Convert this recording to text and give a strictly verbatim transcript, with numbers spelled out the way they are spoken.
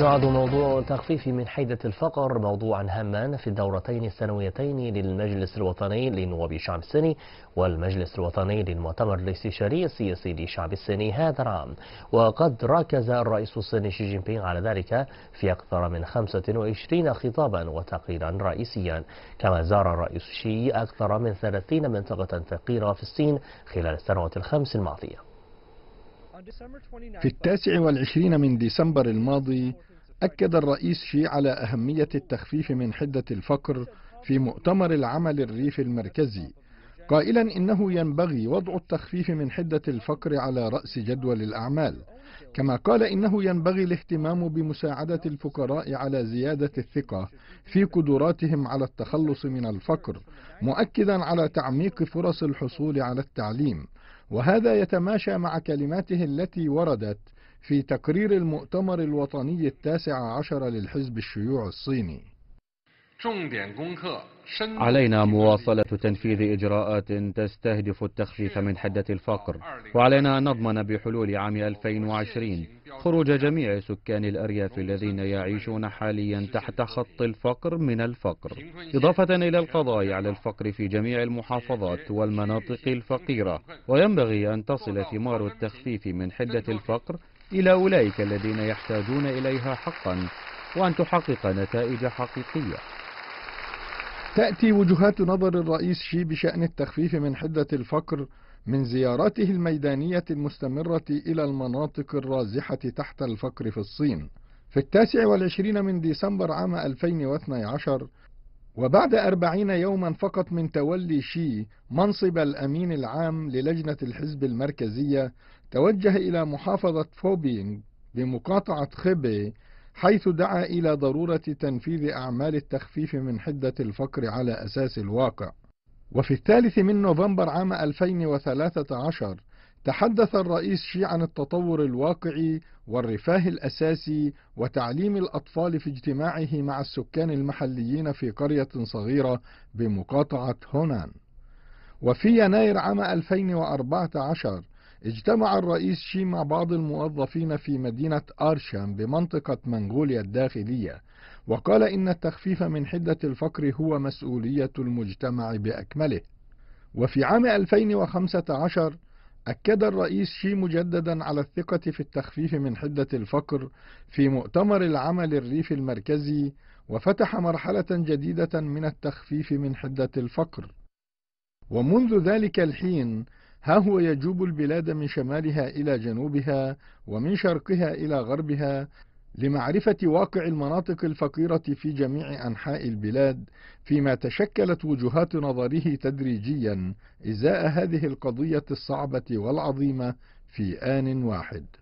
يعد موضوع تخفيف من حيدة الفقر موضوعا هاما في الدورتين السنويتين للمجلس الوطني لنواب الشعب السني والمجلس الوطني للمؤتمر الاستشاري السياسي للشعب السني هذا العام. وقد ركز الرئيس الصيني شي جينبينغ على ذلك في أكثر من خمسة وعشرين خطابا وتقريرا رئيسيا. كما زار الرئيس شي أكثر من ثلاثين منطقة فقيرة في الصين خلال السنوات الخمس الماضية. في التاسع والعشرين من ديسمبر الماضي أكد الرئيس شي على أهمية التخفيف من حدة الفقر في مؤتمر العمل الريف المركزي، قائلا إنه ينبغي وضع التخفيف من حدة الفقر على رأس جدول الأعمال. كما قال إنه ينبغي الاهتمام بمساعدة الفقراء على زيادة الثقة في قدراتهم على التخلص من الفقر، مؤكدا على تعميق فرص الحصول على التعليم. وهذا يتماشى مع كلماته التي وردت في تقرير المؤتمر الوطني التاسع عشر للحزب الشيوعي الصيني. علينا مواصلة تنفيذ إجراءات تستهدف التخفيف من حدة الفقر، وعلينا أن نضمن بحلول عام ألفين وعشرين خروج جميع سكان الأرياف الذين يعيشون حاليا تحت خط الفقر من الفقر، إضافة إلى القضاء على الفقر في جميع المحافظات والمناطق الفقيرة. وينبغي أن تصل ثمار التخفيف من حدة الفقر إلى أولئك الذين يحتاجون إليها حقا، وأن تحقق نتائج حقيقية. تأتي وجهات نظر الرئيس شي بشأن التخفيف من حدة الفقر من زياراته الميدانية المستمرة إلى المناطق الرازحة تحت الفقر في الصين. في التاسع والعشرين من ديسمبر عام ألفين واثني عشر، وبعد أربعين يوما فقط من تولي شي منصب الأمين العام للجنة الحزب المركزية، توجه إلى محافظة فوبينغ بمقاطعة خبي، حيث دعا إلى ضرورة تنفيذ أعمال التخفيف من حدة الفقر على أساس الواقع. وفي الثالث من نوفمبر عام ألفين وثلاثة عشر تحدث الرئيس شي عن التطور الواقعي والرفاه الأساسي وتعليم الأطفال في اجتماعه مع السكان المحليين في قرية صغيرة بمقاطعة هونان. وفي يناير عام ألفين وأربعة عشر اجتمع الرئيس شي مع بعض الموظفين في مدينة أرشان بمنطقة منغوليا الداخلية، وقال إن التخفيف من حدة الفقر هو مسؤولية المجتمع بأكمله. وفي عام ألفين وخمسة عشر أكد الرئيس شي مجددا على الثقة في التخفيف من حدة الفقر في مؤتمر العمل الريف المركزي، وفتح مرحلة جديدة من التخفيف من حدة الفقر. ومنذ ذلك الحين ها هو يجوب البلاد من شمالها إلى جنوبها ومن شرقها إلى غربها لمعرفة واقع المناطق الفقيرة في جميع أنحاء البلاد، فيما تشكلت وجهات نظره تدريجيا إزاء هذه القضية الصعبة والعظيمة في آن واحد.